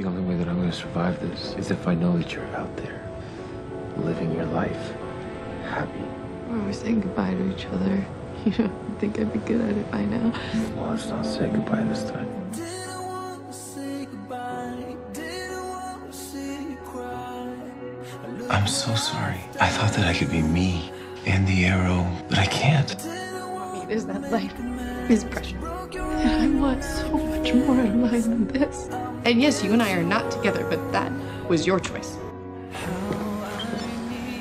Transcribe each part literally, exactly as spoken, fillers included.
The only way that I'm going to survive this is if I know that you're out there, living your life, happy. When we're saying goodbye to each other, you don't think I'd be good at it by now. Well, let's not say goodbye this time. Didn't want to say goodbye. Didn't want to see you cry. I'm so sorry. I thought that I could be me and the arrow, but I can't. I mean, is that life is precious. And I want so much more in life than this. And yes, you and I are not together, but that was your choice. Oliver?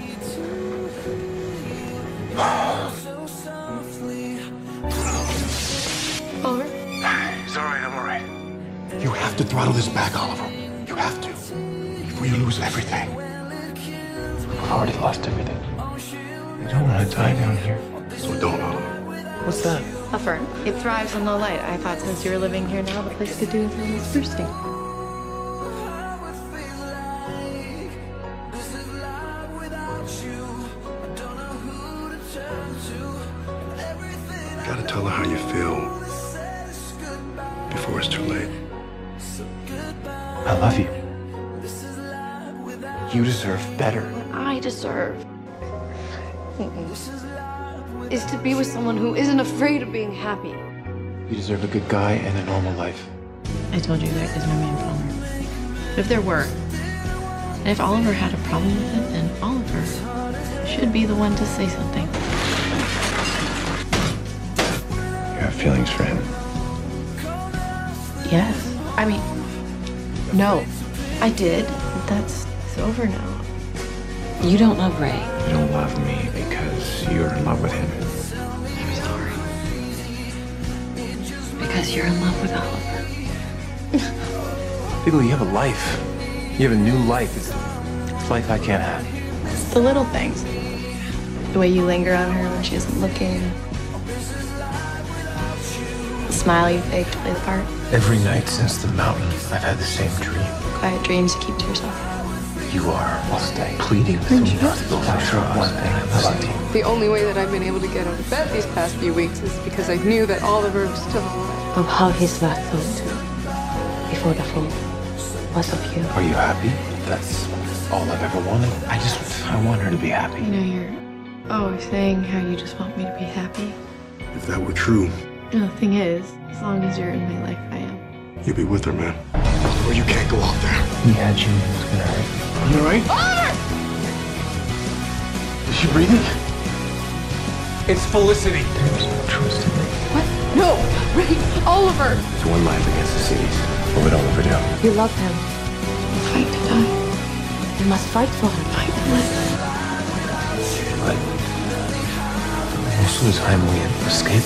It's all right, I'm all right. You have to throttle this back, Oliver. You have to. If we lose everything. We've already lost everything. I don't want to die down here. So don't, Oliver. What's that? A fern. It thrives in low light. I thought since you were living here now, the place to do with it is thirsty. Gotta tell her how you feel before it's too late. I love you. You deserve better. What I deserve is to be with someone who isn't afraid of being happy. You deserve a good guy and a normal life. I told you that because my man Palmer. If there were, and if Oliver had a problem with it, then Oliver should be the one to say something. You have feelings for him? Yes. I mean, no. I did. That's it's over now. You don't love Ray. You don't love me because you're in love with him. I'm sorry. Because you're in love with Oliver. Fiddle, you have a life. You have a new life. It's, it's life I can't have. It's the little things. The way you linger on her when she isn't looking. The smile you fake to play the part. Every night since the mountain, I've had the same dream. Quiet dreams you keep to yourself. You are I'll stay. pleading with me not to go for sure one thing I must do. The only way that I've been able to get out of bed these past few weeks is because I knew that Oliver was still alive. Of how his last thought before the fall was of you. Are you happy? That's all I've ever wanted. I just, I want her to be happy. You know, you're always saying how you just want me to be happy. If that were true. No, the thing is, as long as you're in my life, I am. You'll be with her, man. Or you can't go out there. He had you, and it was gonna hurt you. Are you alright? Oliver! Is she breathing? It's Felicity. There was no choice to make. What? No! Ray! Oliver! It's one life against the cities. What would Oliver do? You love him. You fight to die. You must fight for him. Fight to live. But most of the time we escape.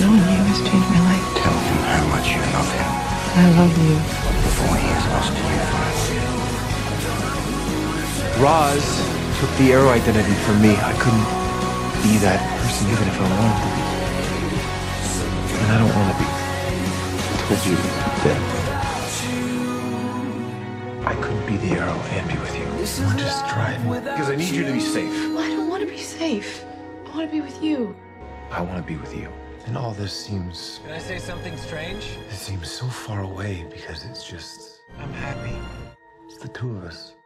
Knowing you has changed my life. Tell him how much you love him. I love you. Before he has lost you. Roz took the arrow identity from me. I couldn't be that person even if I wanted to be. And I don't want to be. I told you that I couldn't be the arrow and be with you. We're just driving. Because I need you to be safe. Well, I don't want to be safe. I want to be with you. I want to be with you. And all this seems... Can I say something strange? It seems so far away because it's just... I'm happy. It's the two of us.